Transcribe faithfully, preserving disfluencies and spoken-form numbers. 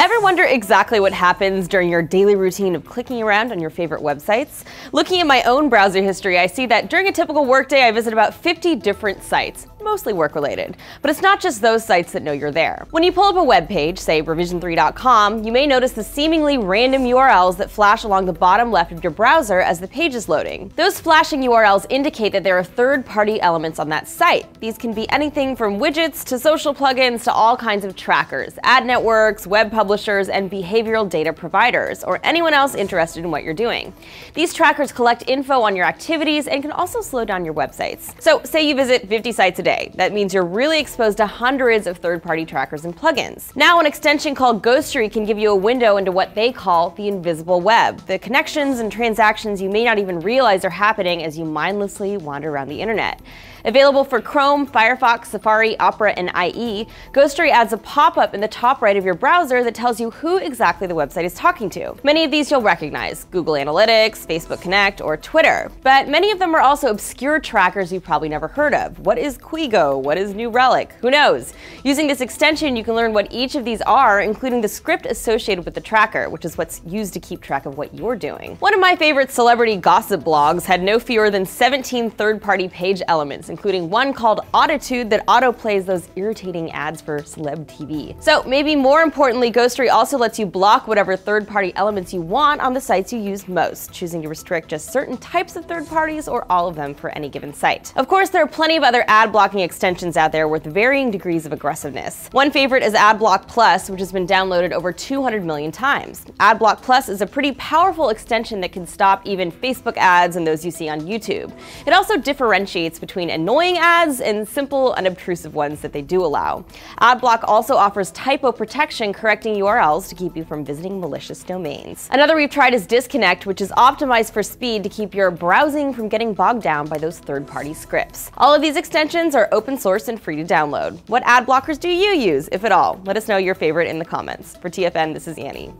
Ever wonder exactly what happens during your daily routine of clicking around on your favorite websites? Looking at my own browser history, I see that during a typical workday, I visit about fifty different sites, mostly work-related. But it's not just those sites that know you're there. When you pull up a web page, say revision three dot com, you may notice the seemingly random U R Ls that flash along the bottom left of your browser as the page is loading. Those flashing U R Ls indicate that there are third-party elements on that site. These can be anything from widgets to social plugins to all kinds of trackers, ad networks, web publishers, and behavioral data providers, or anyone else interested in what you're doing. These trackers collect info on your activities and can also slow down your websites. So say you visit fifty sites a day. That means you're really exposed to hundreds of third-party trackers and plugins. Now, an extension called Ghostery can give you a window into what they call the invisible web, the connections and transactions you may not even realize are happening as you mindlessly wander around the internet. Available for Chrome, Firefox, Safari, Opera, and I E, Ghostery adds a pop-up in the top right of your browser that tells you who exactly the website is talking to. Many of these you'll recognize: Google Analytics, Facebook Connect, or Twitter. But many of them are also obscure trackers you've probably never heard of. What is Qu? What is New Relic? Who knows? Using this extension, you can learn what each of these are, including the script associated with the tracker, which is what's used to keep track of what you're doing. One of my favorite celebrity gossip blogs had no fewer than seventeen third-party page elements, including one called Autitude that auto-plays those irritating ads for celeb T V. So maybe more importantly, Ghostery also lets you block whatever third-party elements you want on the sites you use most, choosing to restrict just certain types of third parties or all of them for any given site. Of course, there are plenty of other ad blocking extensions out there with varying degrees of aggressiveness. One favorite is AdBlock Plus, which has been downloaded over two hundred million times. AdBlock Plus is a pretty powerful extension that can stop even Facebook ads and those you see on YouTube. It also differentiates between annoying ads and simple, unobtrusive ones that they do allow. AdBlock also offers typo protection, correcting U R Ls to keep you from visiting malicious domains. Another we've tried is Disconnect, which is optimized for speed to keep your browsing from getting bogged down by those third-party scripts. All of these extensions are open source and free to download. What ad blockers do you use, if at all? Let us know your favorite in the comments. For T F N, this is Annie.